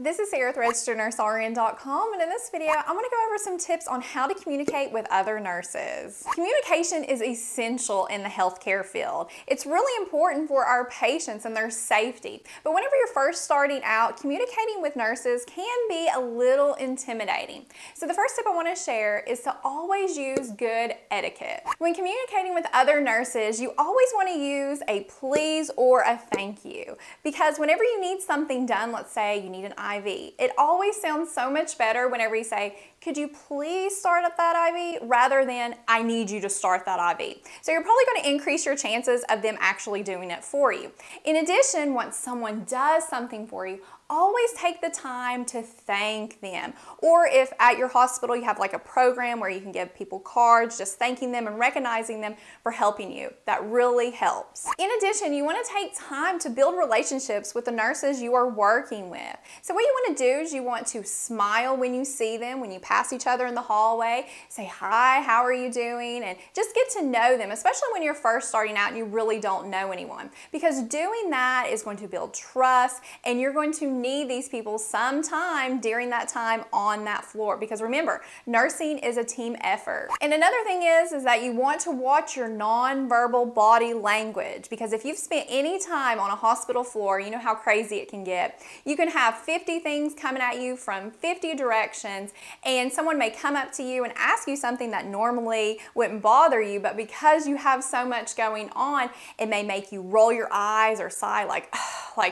This is Sarah Threadster, nurseRN.com, and in this video, I'm going to go over some tips on how to communicate with other nurses. Communication is essential in the healthcare field. It's really important for our patients and their safety. But whenever you're first starting out, communicating with nurses can be a little intimidating. So the first tip I want to share is to always use good etiquette. When communicating with other nurses, you always want to use a please or a thank you, because whenever you need something done, let's say you need an IV. It always sounds so much better whenever you say, could you please start up that IV, rather than I need you to start that IV. So you're probably going to increase your chances of them actually doing it for you. In addition, once someone does something for you, always take the time to thank them. Or if at your hospital you have like a program where you can give people cards, just thanking them and recognizing them for helping you. That really helps. In addition, you want to take time to build relationships with the nurses you are working with. So what you want to do is you want to smile when you see them, when you pass each other in the hallway, say, hi, how are you doing? And just get to know them, especially when you're first starting out and you really don't know anyone. Because doing that is going to build trust, and you're going to need these people sometime during that time on that floor, because remember, nursing is a team effort. And another thing is that you want to watch your non-verbal body language, because if you've spent any time on a hospital floor, you know how crazy it can get. You can have 50 things coming at you from 50 directions, and someone may come up to you and ask you something that normally wouldn't bother you, but because you have so much going on, it may make you roll your eyes or sigh like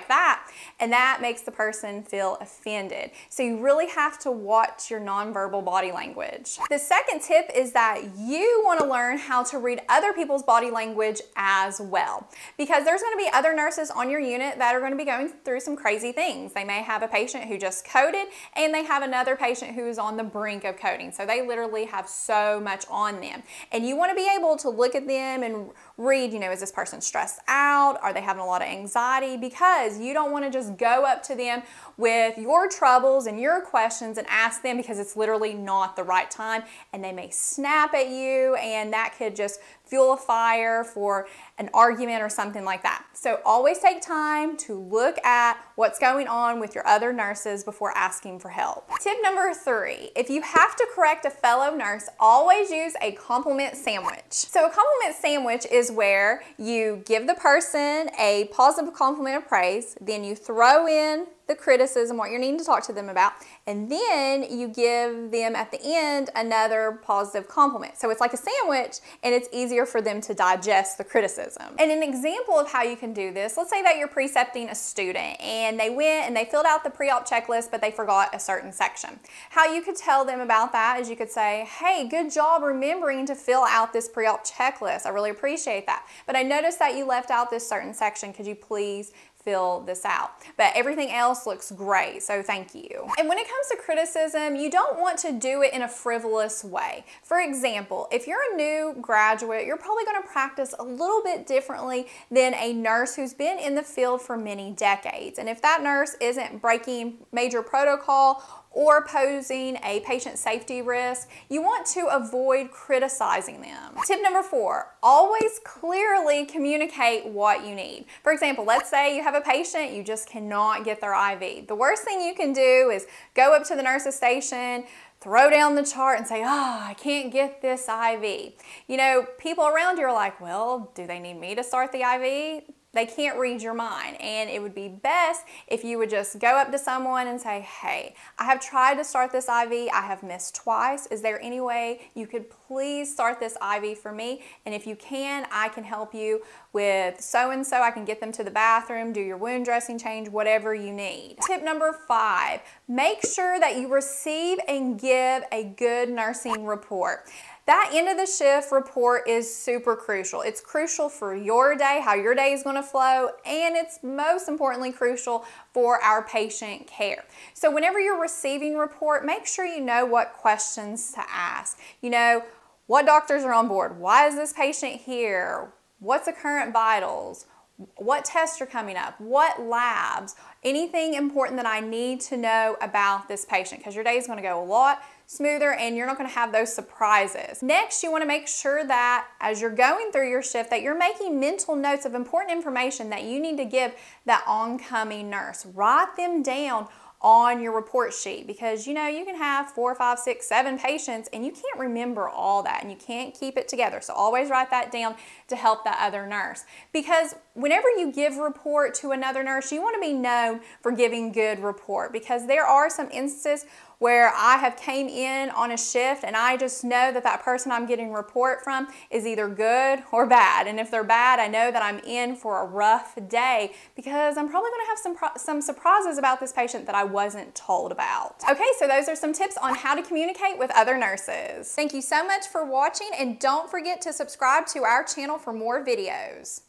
that, and that makes the person feel offended. So you really have to watch your nonverbal body language. The second tip is that you want to learn how to read other people's body language as well, because there's going to be other nurses on your unit that are going to be going through some crazy things. They may have a patient who just coded, and they have another patient who is on the brink of coding. So they literally have so much on them, and you want to be able to look at them and read, you know, is this person stressed out? Are they having a lot of anxiety? Because you don't want to just go up to them with your troubles and your questions and ask them, because it's literally not the right time, and they may snap at you, and that could just fuel a fire for an argument or something like that. So always take time to look at what's going on with your other nurses before asking for help. Tip number 3, if you have to correct a fellow nurse, always use a compliment sandwich. So a compliment sandwich is where you give the person a positive compliment of praise, then you throw in the criticism, what you're needing to talk to them about, and then you give them at the end another positive compliment. So it's like a sandwich, and it's easier for them to digest the criticism. And an example of how you can do this, let's say that you're precepting a student, and they went and they filled out the pre-op checklist, but they forgot a certain section. How you could tell them about that is you could say, hey, good job remembering to fill out this pre-op checklist. I really appreciate that. But I noticed that you left out this certain section. Could you please fill this out? But everything else looks great, so thank you. And when it comes to criticism, you don't want to do it in a frivolous way. For example, if you're a new graduate, you're probably going to practice a little bit differently than a nurse who's been in the field for many decades. And if that nurse isn't breaking major protocol or posing a patient safety risk, you want to avoid criticizing them. Tip number 4, always clearly communicate what you need. For example, let's say you have a patient, you just cannot get their IV. The worst thing you can do is go up to the nurse's station, throw down the chart and say, oh, I can't get this IV. You know, people around you are like, well, do they need me to start the IV? They can't read your mind, and it would be best if you would just go up to someone and say, hey, I have tried to start this IV. I have missed twice. Is there any way you could please start this IV for me? And if you can, I can help you with so-and-so. I can get them to the bathroom, do your wound dressing change, whatever you need. Tip number 5, make sure that you receive and give a good nursing report. That end of the shift report is super crucial. It's crucial for your day, how your day is going to flow, and it's most importantly crucial for our patient care. So whenever you're receiving report, make sure you know what questions to ask. You know, what doctors are on board? Why is this patient here? What's the current vitals? What tests are coming up? What labs? Anything important that I need to know about this patient, because your day is going to go a lot smoother and you're not going to have those surprises. Next, you want to make sure that as you're going through your shift that you're making mental notes of important information that you need to give that oncoming nurse. Write them down on your report sheet, because you know you can have 4, 5, 6, 7 patients and you can't remember all that and you can't keep it together. So always write that down to help that other nurse, because whenever you give report to another nurse, you want to be known for giving good report, because there are some instances where I have came in on a shift and I just know that that person I'm getting report from is either good or bad. And if they're bad, I know that I'm in for a rough day, because I'm probably gonna have some surprises about this patient that I wasn't told about. Okay, so those are some tips on how to communicate with other nurses. Thank you so much for watching, and don't forget to subscribe to our channel for more videos.